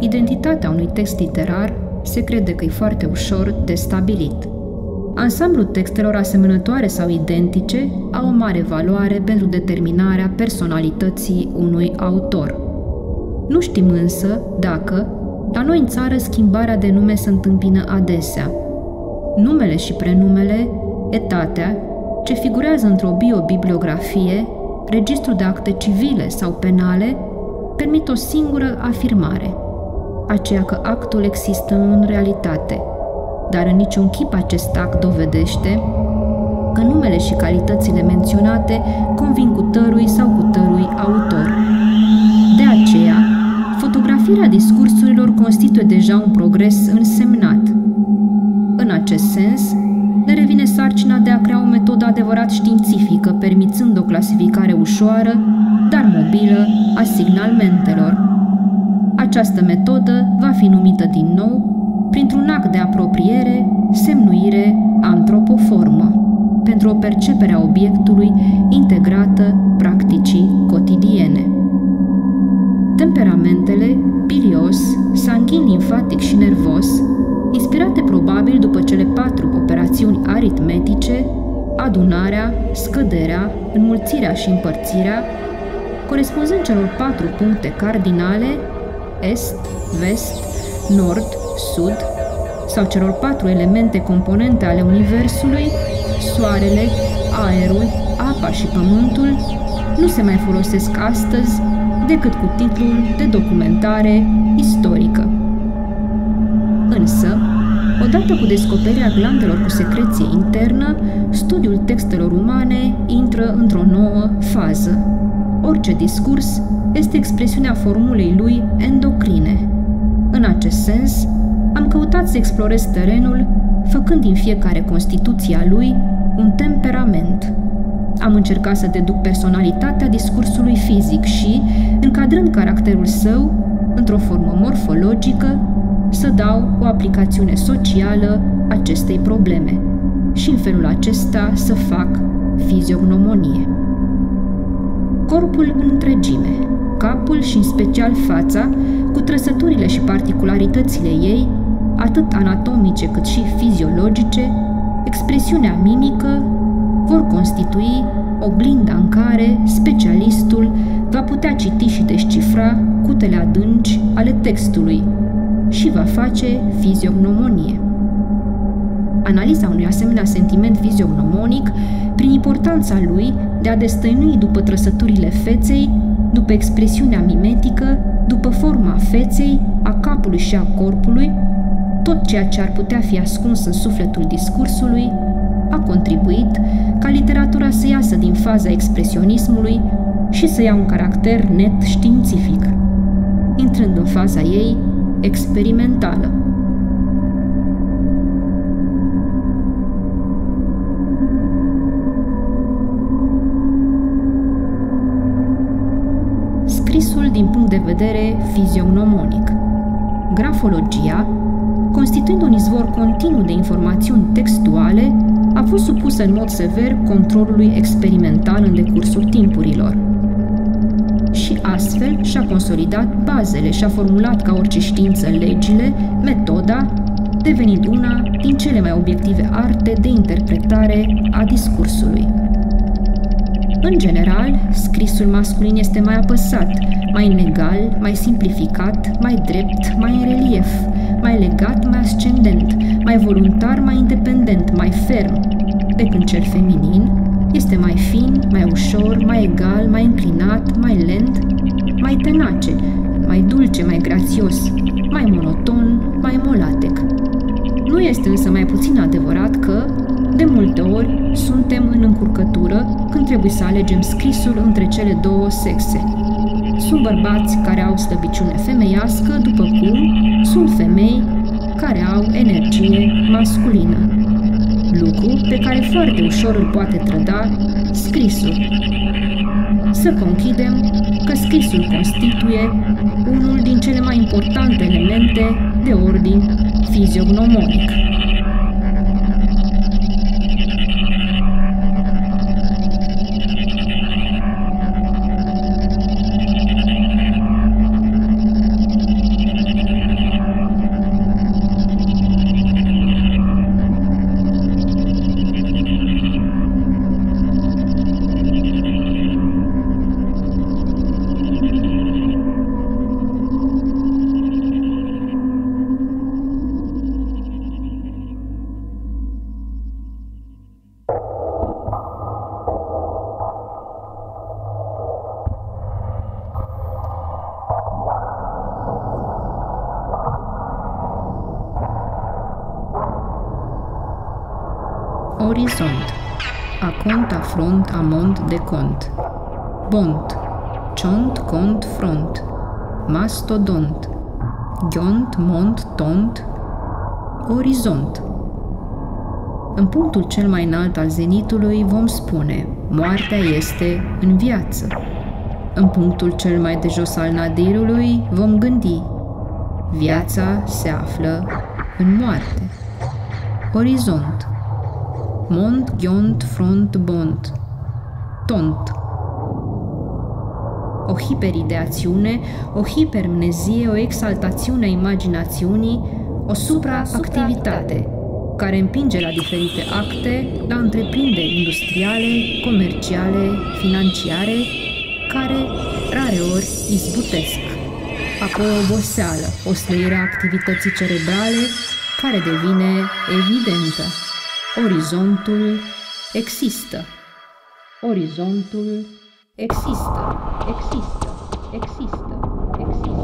Identitatea unui text literar se crede că e foarte ușor de stabilit. Ansamblul textelor asemănătoare sau identice au o mare valoare pentru determinarea personalității unui autor. Nu știm însă dacă, la noi în țară, schimbarea de nume se întâmpină adesea. Numele și prenumele, etatea, ce figurează într-o biobibliografie, registru de acte civile sau penale, permit o singură afirmare, aceea că actul există în realitate, dar în niciun chip acest act dovedește că numele și calitățile menționate convin cutărui sau cutărui autor. De aceea, fotografierea discursurilor constituie deja un progres însemnat. În acest sens, ne revine sarcina de a crea o metodă adevărat științifică, permițând o clasificare ușoară, dar mobilă, a signalmentelor. Această metodă va fi numită din nou printr-un act de apropiere, semnuire, antropoformă, pentru o percepere a obiectului integrată practicii cotidiene. Temperamentele bilios, sanghin limfatic și nervos, inspirate probabil după cele 4 operațiuni aritmetice, adunarea, scăderea, înmulțirea și împărțirea, corespunzând celor 4 puncte cardinale, est, vest, nord, sud, sau celor 4 elemente componente ale Universului, soarele, aerul, apa și pământul, nu se mai folosesc astăzi decât cu titlul de documentare istorică. Însă, odată cu descoperirea glandelor cu secreție internă, studiul textelor umane intră într-o nouă fază. Orice discurs este expresiunea formulei lui endocrine. În acest sens, am căutat să explorez terenul, făcând din fiecare constituție a lui un temperament. Am încercat să deduc personalitatea discursului fizic și, încadrand caracterul său într-o formă morfologică, să dau o aplicațiune socială acestei probleme și, în felul acesta, să fac fiziognomonie. Corpul în întregime, capul și în special fața, cu trăsăturile și particularitățile ei, atât anatomice cât și fiziologice, expresiunea mimică, vor constitui oglinda în care specialistul va putea citi și descifra cutele adânci ale textului și va face fiziognomonie. Analiza unui asemenea sentiment fiziognomonic, prin importanța lui de a destăinui după trăsăturile feței, după expresiunea mimetică, după forma feței, a capului și a corpului, tot ceea ce ar putea fi ascuns în sufletul discursului, a contribuit ca literatura să iasă din faza expresionismului și să ia un caracter net științific, intrând în faza ei experimentală. Scrisul din punct de vedere fiziognomonic. Grafologia, constituind un izvor continuu de informațiuni textuale, a fost supusă în mod sever controlului experimental în decursul timpurilor. Și astfel și-a consolidat bazele și-a formulat ca orice știință legile, metoda, devenind una din cele mai obiective arte de interpretare a discursului. În general, scrisul masculin este mai apăsat, mai inegal, mai simplificat, mai drept, mai în relief, mai legat, mai ascendent, mai voluntar, mai independent, mai ferm, pe când cel feminin este mai fin, mai ușor, mai egal, mai înclinat, mai lent, mai tenace, mai dulce, mai grațios, mai monoton, mai molatec. Nu este însă mai puțin adevărat că, de multe ori, suntem în încurcătură când trebuie să alegem scrisul între cele două sexe. Sunt bărbați care au slăbiciune femeiască, după cum sunt femei care au energie masculină. Lucru pe care foarte ușor îl poate trăda scrisul. Să conchidem că scrisul constituie unul din cele mai importante elemente de ordin fiziognomonic. Orizont, acont, afront, amont, decont, bont, ciont, cont, front, mastodont, ghiont, mont, tont, orizont. În punctul cel mai înalt al zenitului vom spune, moartea este în viață. În punctul cel mai de jos al nadirului vom gândi, viața se află în moarte. Orizont. Mont, ghiont, front, bont, tont. O hiperideațiune, o hipermnezie, o exaltațiune a imaginațiunii, o supraactivitate, care împinge la diferite acte, la întreprinderi industriale, comerciale, financiare, care rareori izbutesc. Apoi o oboseală, o slăire a activității cerebrale, care devine evidentă. Orizontul există. Orizontul există. Există. Există. Există. Există. Există. Există.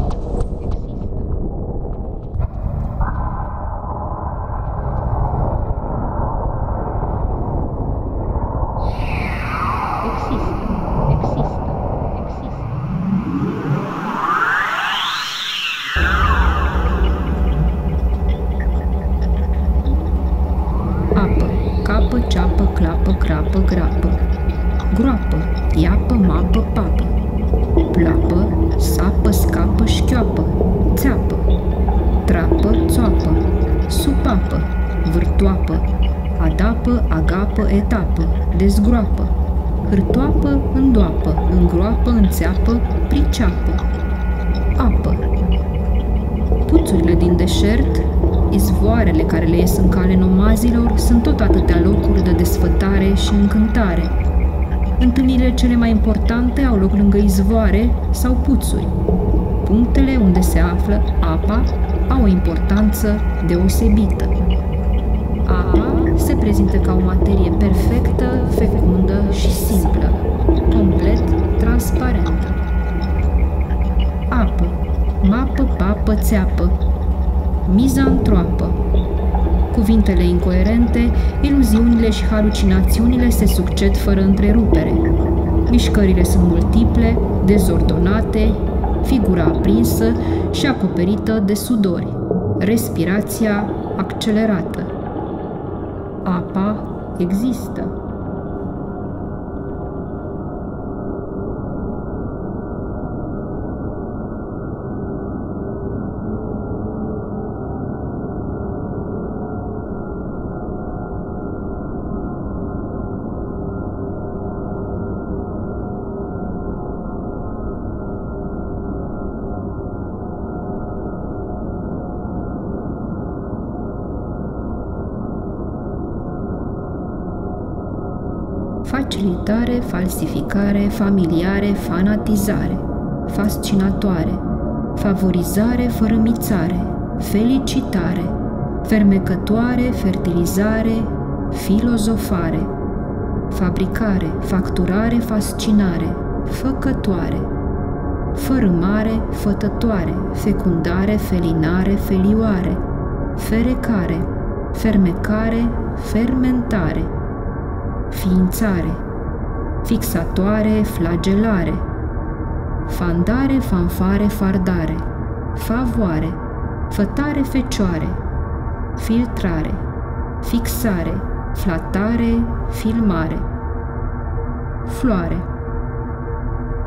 Capă, ceapă, clapă, crapă, grapă, groapă, iapă, mapă, papă, ploapă, sapă, scapă, șchioapă, țeapă, trapă, țoapă, supapă, vârtoapă, adapă, agapă, etapă, dezgroapă, hârtoapă, îndoapă, îngroapă, înțeapă, priceapă, apă. Puțurile din deșert, izvoarele care le ies în cale nomazilor, sunt tot atâtea locuri de desfătare și încântare. Întâlnirile cele mai importante au loc lângă izvoare sau puțuri. Punctele unde se află apa au o importanță deosebită. Apa se prezintă ca o materie perfectă, fecundă și simplă, complet transparentă. Apă, mapă, papă, țeapă, mizantroapă. Cuvintele incoerente, iluziunile și halucinațiunile se succed fără întrerupere. Mișcările sunt multiple, dezordonate, figura aprinsă și acoperită de sudori, respirația accelerată. Apa există. facilitare, falsificare, familiare, fanatizare, fascinatoare, favorizare, fărâmițare, felicitare, fermecătoare, fertilizare, filozofare, fabricare, facturare, fascinare, făcătoare, fărâmare, fătătoare, fecundare, felinare, felioare, ferecare, fermecare, fermentare, ființare, fixatoare, flagelare, fandare, fanfare, fardare, favoare, fătare, fecioare, filtrare, fixare, flatare, filmare, floare.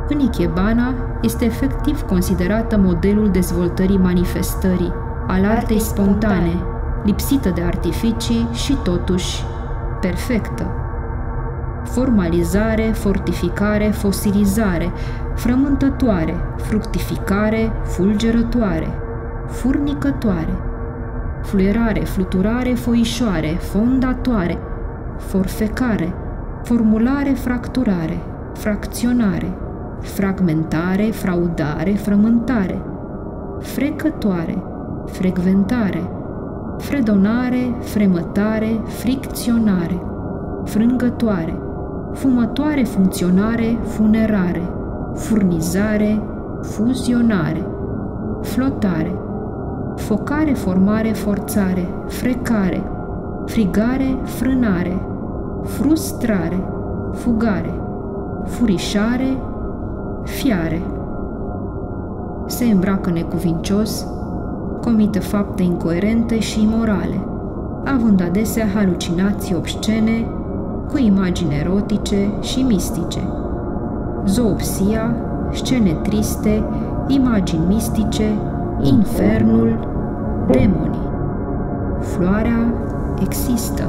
În Ikebana este efectiv considerată modelul dezvoltării manifestării, al artei spontane, lipsită de artificii și totuși perfectă. Formalizare, fortificare, fosilizare, frământătoare, fructificare, fulgerătoare, furnicătoare, fluierare, fluturare, foișoare, fondatoare, forfecare, formulare, fracturare, fracționare, fragmentare, fraudare, frământare, frecătoare, frecventare, fredonare, fremătare, fricționare, frângătoare, fumătoare, funcționare, funerare, furnizare, fuzionare, flotare, focare, formare, forțare, frecare, frigare, frânare, frustrare, fugare, furișare, fiare. Se îmbracă necuvincios, comite fapte incoerente și imorale, având adesea halucinații obscene, cu imagini erotice și mistice. Zoopsia, scene triste, imagini mistice, infernul, demonii. Floarea există.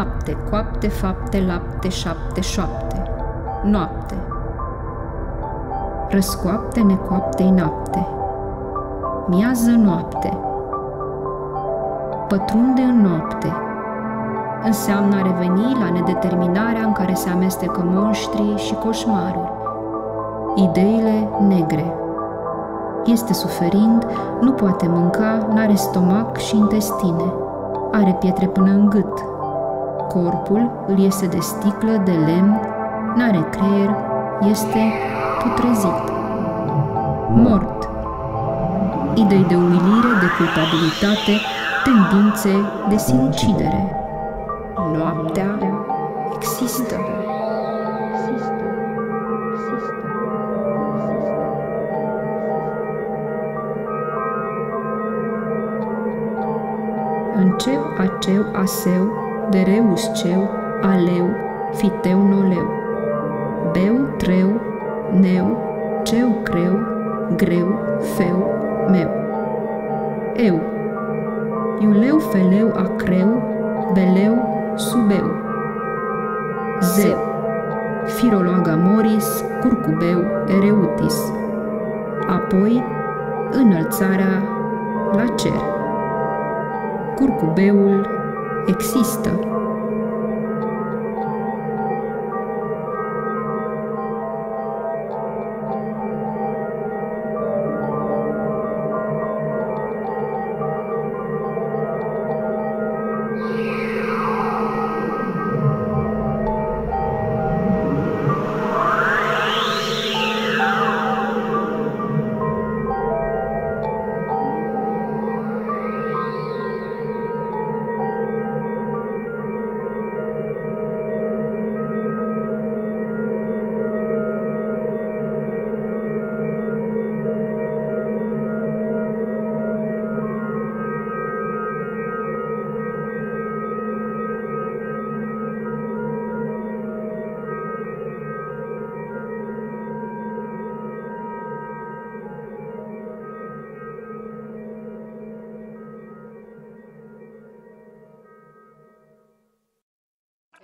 Apte, coapte, fapte, lapte, șapte, șoapte. Noapte. Răscoapte, necoapte-i noapte. Miază noapte. Pătrunde în noapte. Înseamnă a reveni la nedeterminarea în care se amestecă monștrii și coșmarul. Ideile negre. Este suferind, nu poate mânca, n-are stomac și intestine. Are pietre până în gât. Corpul îl iese de sticlă, de lemn, n-are creier, este putrezit. Mort. Idei de umilire, de culpabilitate, tendințe de sinucidere. Noaptea există. Înceu, aceu, aseu, dereu, usceu, aleu, fiteu, noleu, beu, treu, neu, ceu, creu, greu, feu, meu. Eu. Iuleu, feleu, acreu, beleu, subeu. Zeu. Firoloaga moris, curcubeu, ereutis. Apoi, înălțarea la cer. Curcubeul există.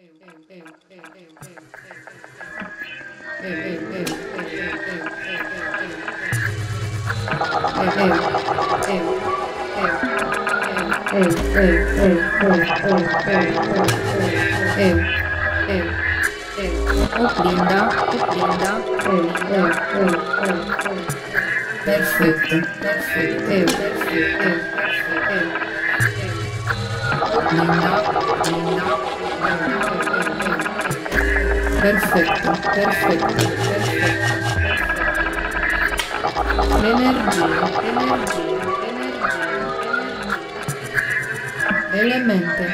Perfeito. Perfecto. Energia. Elemento.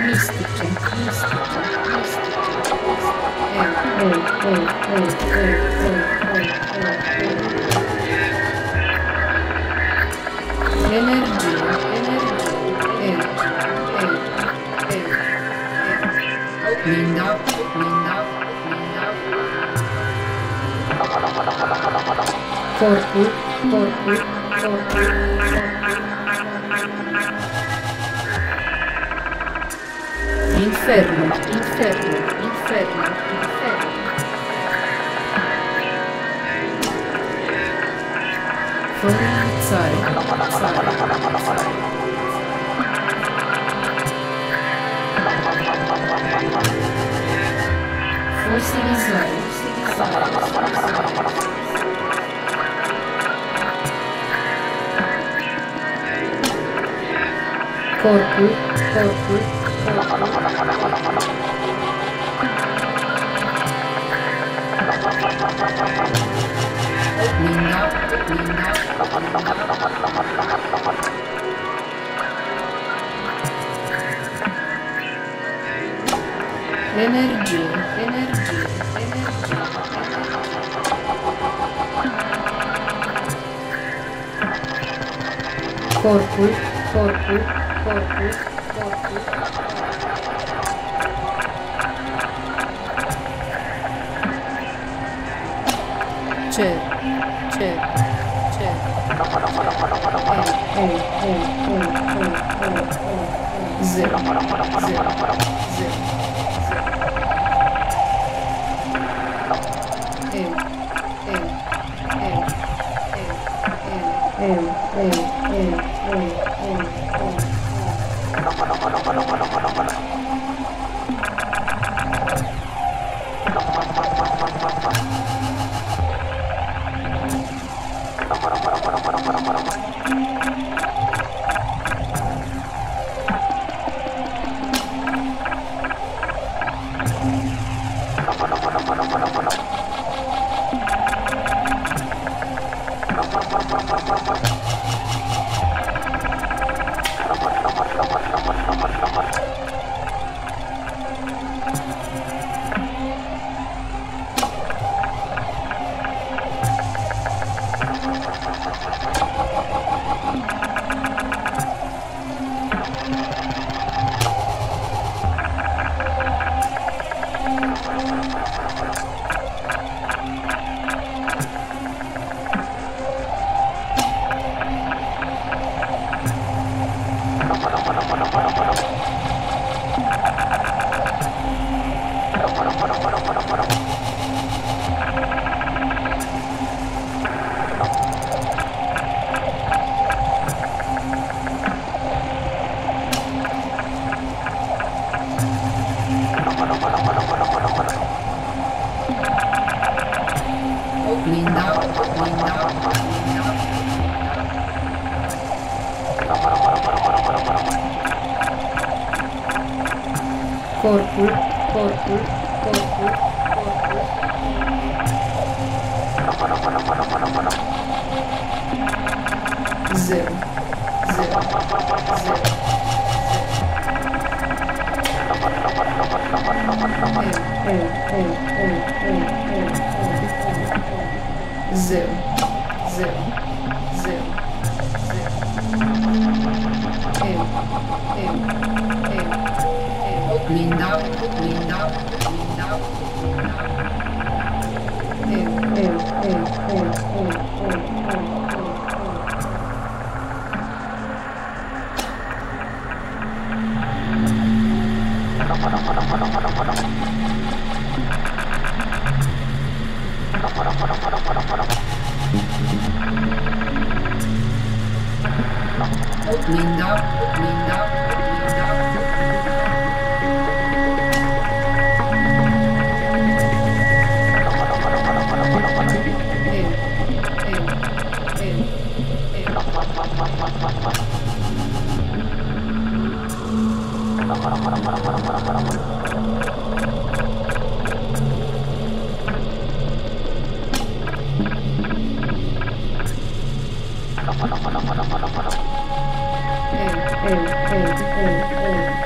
Mística. Corpo. Inferno. Forzare. Energia. Corpo. Cer. Zero.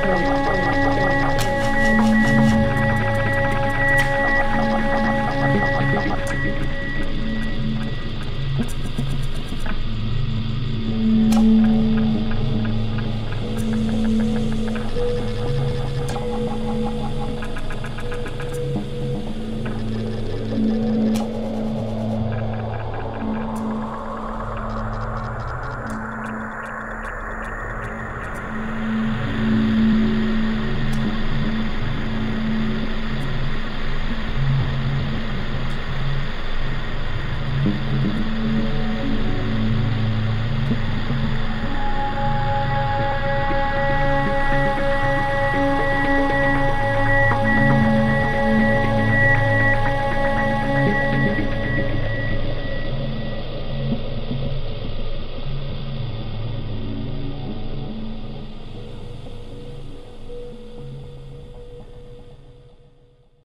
Para,